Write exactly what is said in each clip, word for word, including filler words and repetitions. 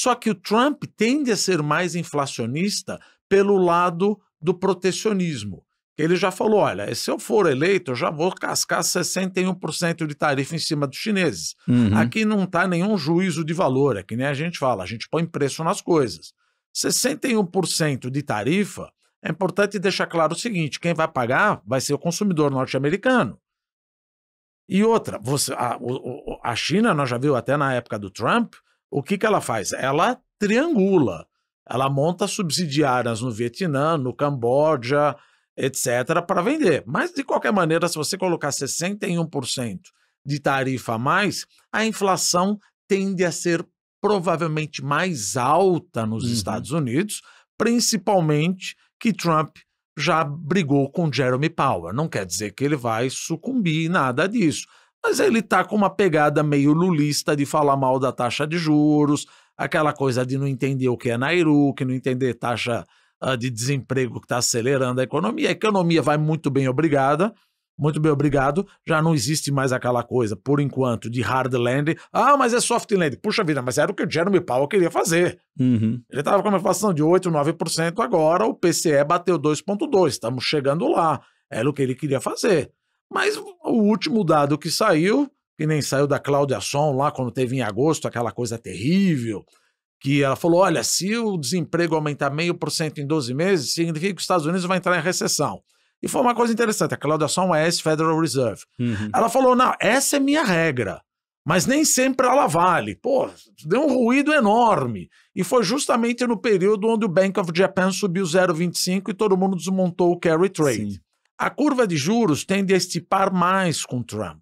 Só que o Trump tende a ser mais inflacionista pelo lado do protecionismo. Ele já falou, olha, se eu for eleito, eu já vou cascar sessenta e um por cento de tarifa em cima dos chineses. Uhum. Aqui não está nenhum juízo de valor, é que nem a gente fala, a gente põe preço nas coisas. sessenta e um por cento de tarifa, é importante deixar claro o seguinte, quem vai pagar vai ser o consumidor norte-americano. E outra, você, a, a China, nós já viu até na época do Trump, o que, que ela faz? Ela triangula, ela monta subsidiárias no Vietnã, no Camboja, etcétera, para vender. Mas, de qualquer maneira, se você colocar sessenta e um por cento de tarifa a mais, a inflação tende a ser provavelmente mais alta nos uhum. Estados Unidos, principalmente que Trump já brigou com Jerome Powell. Não quer dizer que ele vai sucumbir, nada disso. Mas ele está com uma pegada meio lulista de falar mal da taxa de juros, aquela coisa de não entender o que é Nairu, que não entender taxa de desemprego que está acelerando a economia. A economia vai muito bem, obrigada, muito bem, obrigado. Já não existe mais aquela coisa, por enquanto, de hard landing. Ah, mas é soft landing. Puxa vida, mas era o que o Jerome Powell queria fazer. Uhum. Ele estava com uma inflação de oito, nove por cento, agora o P C E bateu dois vírgula dois por cento, estamos chegando lá. Era o que ele queria fazer. Mas o último dado que saiu, que nem saiu da Claudia Sahm lá quando teve em agosto, aquela coisa terrível, que ela falou, olha, se o desemprego aumentar meio por cento em doze meses, significa que os Estados Unidos vão entrar em recessão. E foi uma coisa interessante, a Claudia Sahm é ex-Federal Reserve. Uhum. Ela falou, não, essa é minha regra, mas nem sempre ela vale. Pô, deu um ruído enorme. E foi justamente no período onde o Bank of Japan subiu zero vírgula vinte e cinco e todo mundo desmontou o carry trade. Sim. A curva de juros tende a estipar mais com Trump.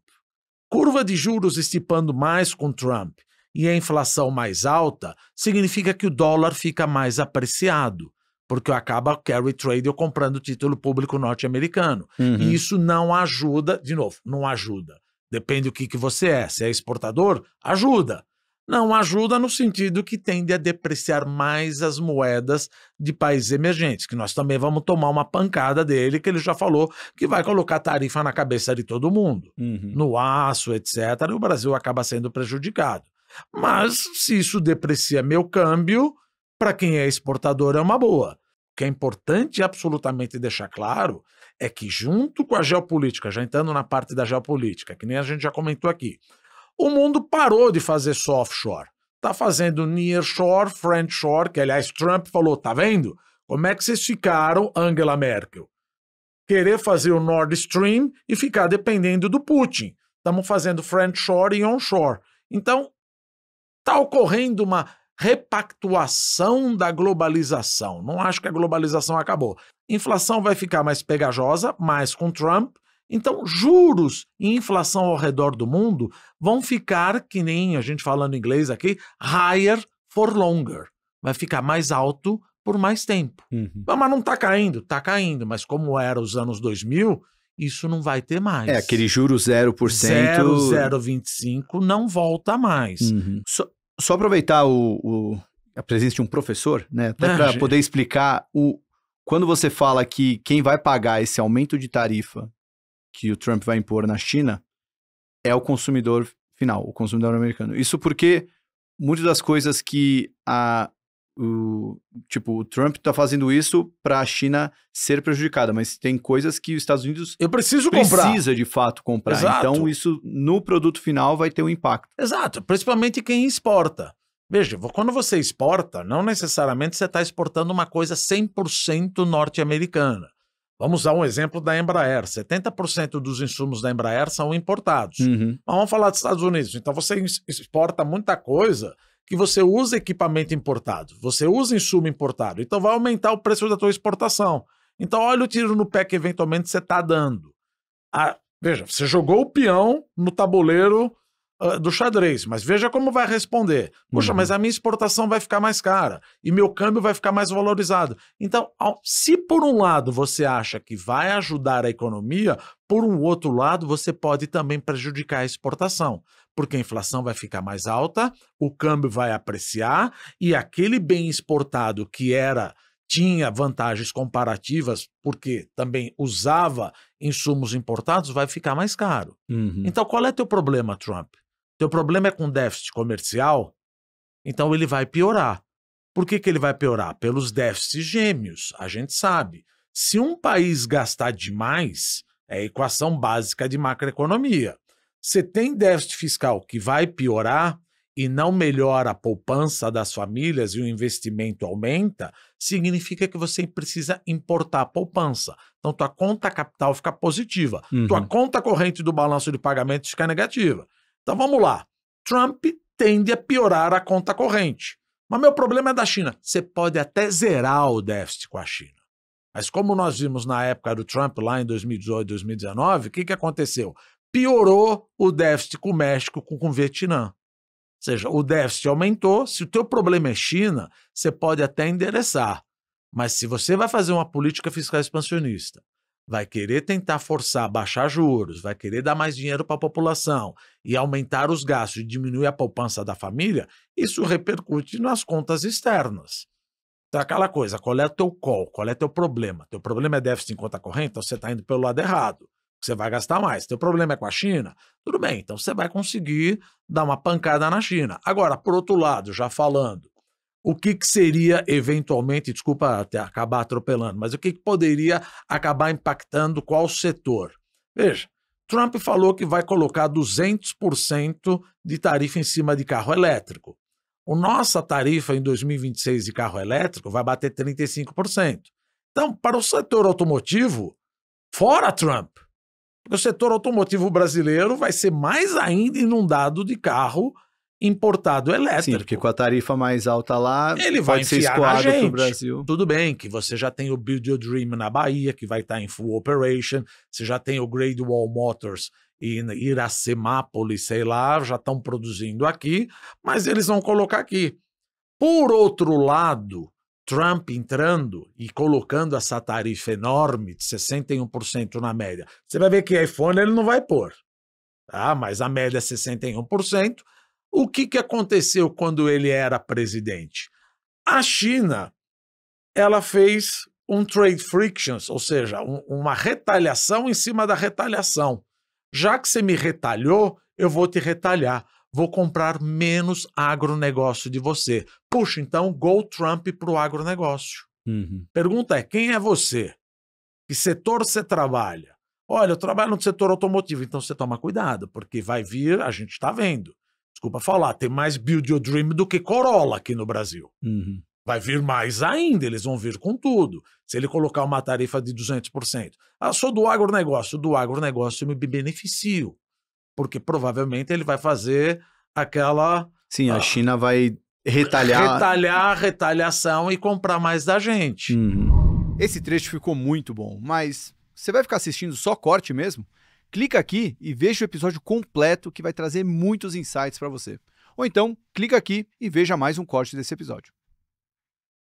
Curva de juros estipando mais com Trump e a inflação mais alta, significa que o dólar fica mais apreciado, porque acaba o carry trade comprando título público norte-americano. Uhum. E isso não ajuda, de novo, não ajuda. Depende do que, que você é. Se é exportador, ajuda. Não ajuda no sentido que tende a depreciar mais as moedas de países emergentes, que nós também vamos tomar uma pancada dele, que ele já falou que vai colocar tarifa na cabeça de todo mundo, uhum. no aço, etcétera, e o Brasil acaba sendo prejudicado. Mas se isso deprecia meu câmbio, para quem é exportador é uma boa. O que é importante absolutamente deixar claro é que junto com a geopolítica, já entrando na parte da geopolítica, que nem a gente já comentou aqui, o mundo parou de fazer só offshore. Está fazendo nearshore, friendshore, que aliás Trump falou, tá vendo? Como é que vocês ficaram, Angela Merkel? Querer fazer o Nord Stream e ficar dependendo do Putin. Estamos fazendo friendshore e onshore. Então, está ocorrendo uma repactuação da globalização. Não acho que a globalização acabou. Inflação vai ficar mais pegajosa, mais com Trump. Então, juros e inflação ao redor do mundo vão ficar, que nem a gente falando inglês aqui, higher for longer. Vai ficar mais alto por mais tempo. Uhum. Mas não está caindo? Está caindo. Mas como era os anos dois mil... isso não vai ter mais. É, aquele juro zero por cento... zero vírgula zero vinte e cinco não volta mais. Uhum. Só, só aproveitar o, o, a presença de um professor, né? Até ah, para gente... poder explicar, o, quando você fala que quem vai pagar esse aumento de tarifa que o Trump vai impor na China é o consumidor final, o consumidor americano. Isso porque muitas das coisas que a... O, tipo, o Trump está fazendo isso para a China ser prejudicada, mas tem coisas que os Estados Unidos Eu preciso comprar. precisa de fato comprar. Exato. Então isso no produto final vai ter um impacto. Exato, principalmente quem exporta. Veja, quando você exporta, não necessariamente você está exportando uma coisa cem por cento norte-americana. Vamos usar um exemplo da Embraer. setenta por cento dos insumos da Embraer são importados. Uhum. Mas vamos falar dos Estados Unidos. Então você exporta muita coisa que você usa equipamento importado, você usa insumo importado, então vai aumentar o preço da tua exportação. Então olha o tiro no pé que eventualmente você está dando. Ah, veja, você jogou o peão no tabuleiro uh, do xadrez, mas veja como vai responder. Puxa, uhum. mas a minha exportação vai ficar mais cara e meu câmbio vai ficar mais valorizado. Então, ao, se por um lado você acha que vai ajudar a economia, por um outro lado você pode também prejudicar a exportação, porque a inflação vai ficar mais alta, o câmbio vai apreciar e aquele bem exportado que era, tinha vantagens comparativas porque também usava insumos importados, vai ficar mais caro. Uhum. Então qual é teu problema, Trump? Teu problema é com déficit comercial? Então ele vai piorar. Por que que ele vai piorar? Pelos déficits gêmeos, a gente sabe. Se um país gastar demais, é a equação básica de macroeconomia. Você tem déficit fiscal que vai piorar e não melhora a poupança das famílias e o investimento aumenta, significa que você precisa importar a poupança. Então, tua conta capital fica positiva. Uhum. Tua conta corrente do balanço de pagamentos fica negativa. Então, vamos lá. Trump tende a piorar a conta corrente. Mas meu problema é da China. Você pode até zerar o déficit com a China. Mas como nós vimos na época do Trump, lá em dois mil e dezoito, dois mil e dezenove, o que, que aconteceu? Piorou o déficit com o México, com, com o Vietnã. Ou seja, o déficit aumentou. Se o teu problema é China, você pode até endereçar. Mas se você vai fazer uma política fiscal expansionista, vai querer tentar forçar, baixar juros, vai querer dar mais dinheiro para a população e aumentar os gastos e diminuir a poupança da família, isso repercute nas contas externas. Então, aquela coisa, qual é o teu call, qual é o teu problema? Teu problema é déficit em conta corrente, então você está indo pelo lado errado. Você vai gastar mais. Teu problema é com a China? Tudo bem, então você vai conseguir dar uma pancada na China. Agora, por outro lado, já falando, o que, que seria eventualmente, desculpa até acabar atropelando, mas o que, que poderia acabar impactando qual setor? Veja, Trump falou que vai colocar duzentos por cento de tarifa em cima de carro elétrico. A nossa tarifa em dois mil e vinte e seis de carro elétrico vai bater trinta e cinco por cento. Então, para o setor automotivo, fora Trump, o setor automotivo brasileiro vai ser mais ainda inundado de carro importado elétrico. Sim, porque com a tarifa mais alta lá, ele vai ser escoado para o Brasil. Tudo bem que você já tem o Build Your Dream na Bahia, que vai estar em full operation, você já tem o Great Wall Motors e Iracemápolis, sei lá, já estão produzindo aqui, mas eles vão colocar aqui. Por outro lado, Trump entrando e colocando essa tarifa enorme de sessenta e um por cento na média. Você vai ver que iPhone ele não vai pôr, tá? Mas a média é sessenta e um por cento. O que, que aconteceu quando ele era presidente? A China ela fez um trade frictions, ou seja, um, uma retaliação em cima da retaliação. Já que você me retalhou, eu vou te retalhar. Vou comprar menos agronegócio de você. Puxa, então, go Trump para o agronegócio. Uhum. Pergunta é, quem é você? Que setor você trabalha? Olha, eu trabalho no setor automotivo, então você toma cuidado, porque vai vir, a gente está vendo. Desculpa falar, tem mais Build Your Dream do que Corolla aqui no Brasil. Uhum. Vai vir mais ainda, eles vão vir com tudo. Se ele colocar uma tarifa de duzentos por cento. Ah, sou do agronegócio, do agronegócio eu me beneficio. Porque provavelmente ele vai fazer aquela... Sim, a ah, China vai retalhar... Retalhar, retaliação e comprar mais da gente. Uhum. Esse trecho ficou muito bom, mas você vai ficar assistindo só corte mesmo? Clica aqui e veja o episódio completo que vai trazer muitos insights para você. Ou então, clica aqui e veja mais um corte desse episódio.